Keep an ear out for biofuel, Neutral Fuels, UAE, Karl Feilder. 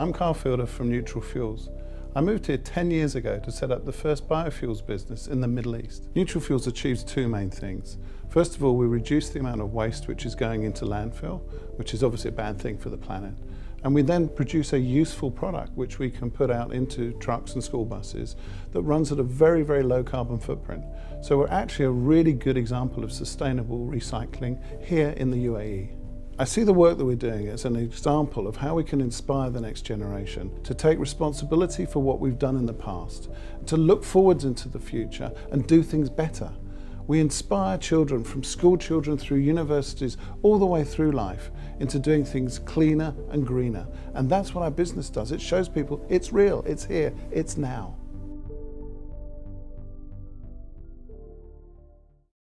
I'm Karl Feilder from Neutral Fuels. I moved here 10 years ago to set up the first biofuels business in the Middle East. Neutral Fuels achieves two main things. First of all, we reduce the amount of waste which is going into landfill, which is obviously a bad thing for the planet. And we then produce a useful product which we can put out into trucks and school buses that runs at a very, very low carbon footprint. So we're actually a really good example of sustainable recycling here in the UAE. I see the work that we're doing as an example of how we can inspire the next generation to take responsibility for what we've done in the past, to look forwards into the future and do things better. We inspire children, from school children through universities, all the way through life, into doing things cleaner and greener. And that's what our business does. It shows people it's real, it's here, it's now.